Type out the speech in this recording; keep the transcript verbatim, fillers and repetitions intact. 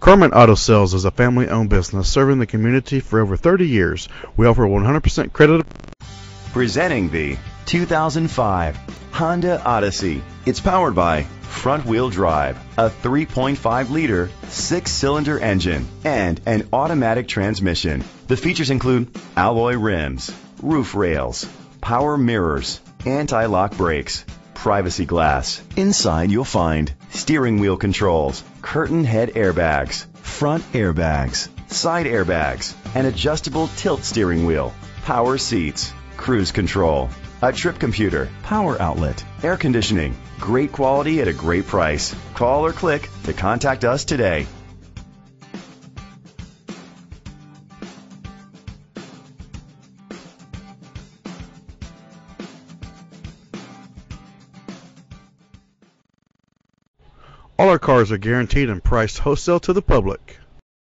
Karman Auto Sales is a family-owned business serving the community for over thirty years. We offer one hundred percent credit. Presenting the two thousand five Honda Odyssey. It's powered by front-wheel drive, a three point five liter six-cylinder engine, and an automatic transmission. The features include alloy rims, roof rails, power mirrors, anti-lock brakes, privacy glass. Inside you'll find steering wheel controls, curtain head airbags, front airbags, side airbags, an adjustable tilt steering wheel, power seats, cruise control, a trip computer, power outlet, air conditioning. Great quality at a great price. Call or click to contact us today. All our cars are guaranteed and priced wholesale to the public.